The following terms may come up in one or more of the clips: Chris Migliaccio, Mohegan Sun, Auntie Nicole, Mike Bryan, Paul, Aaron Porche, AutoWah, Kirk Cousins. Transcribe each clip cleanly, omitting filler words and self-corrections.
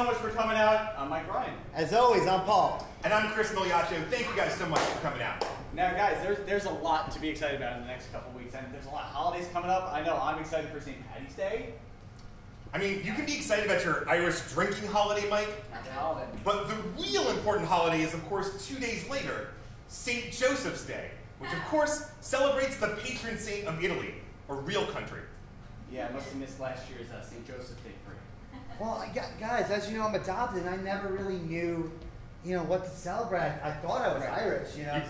so much for coming out. I'm Mike Bryan. As always, I'm Paul. And I'm Chris Migliaccio. Thank you guys so much for coming out. Now, guys, there's a lot to be excited about in the next couple weeks. And there's a lot of holidays coming up. I know I'm excited for St. Paddy's Day. I mean, you can be excited about your Irish drinking holiday, Mike. Not the holiday. But the real important holiday is, of course, 2 days later, St. Joseph's Day, which, of course, celebrates the patron saint of Italy, a real country. Yeah, I must have missed last year's St. Joseph's Day parade. Well, guys, as you know, I'm adopted. I never really knew, you know, what to celebrate. I thought I was Irish, you know.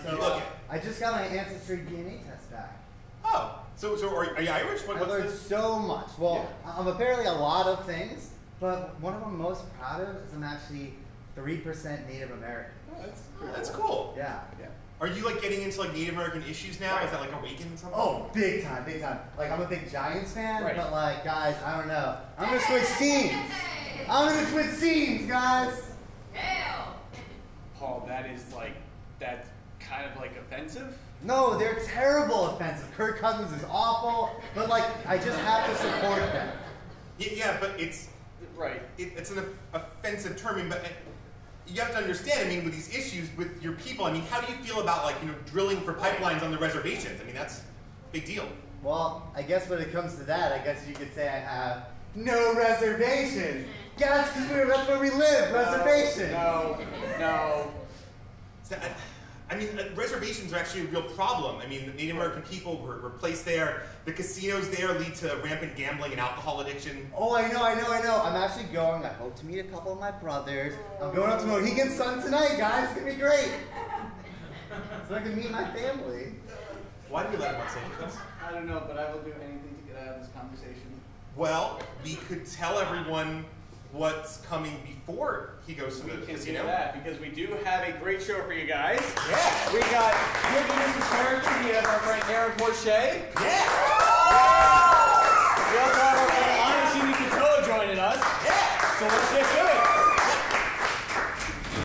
I just got my ancestry DNA test back. Oh, so are you Irish? I learned so much. Well, yeah. I'm apparently a lot of things, but one of them I'm most proud of is I'm actually 3% Native American. Oh, that's cool. Yeah. Yeah. Are you like getting into like Native American issues now? Right. Is that like awakened something? Oh, big time, big time. Like I'm a big Giants fan, right. But like guys, I don't know. I'm gonna switch teams. I'm gonna switch teams, guys. Hell. Paul, that's kind of like offensive. No, they're terrible offensive. Kirk Cousins is awful, but like I just have to support them. Yeah, but it's right. It's an offensive term, but. You have to understand, I mean, with these issues with your people, I mean, how do you feel about, like, you know, drilling for pipelines on the reservations? I mean, that's a big deal. Well, I guess when it comes to that, I guess you could say I have no reservations. Yeah, that's because that's where we live, reservations. No. So, I mean, reservations are actually a real problem. I mean, the Native American people were placed there. The casinos there lead to rampant gambling and alcohol addiction. Oh, I know. I'm actually going. I hope to meet a couple of my brothers. I'm going up to Mohegan Sun tonight, guys. It's going to be great. So I can meet my family. Why do we like Los Angeles? I don't know, but I will do anything to get out of this conversation. Well, we could tell everyone what's coming before he goes to the casino. That, because we do have a great show for you guys. Yeah. We got Good News and Charity. We have our friend Aaron Porche. Yeah. We also have our friend Auntie Nicole joining us. Yeah. So let's get going.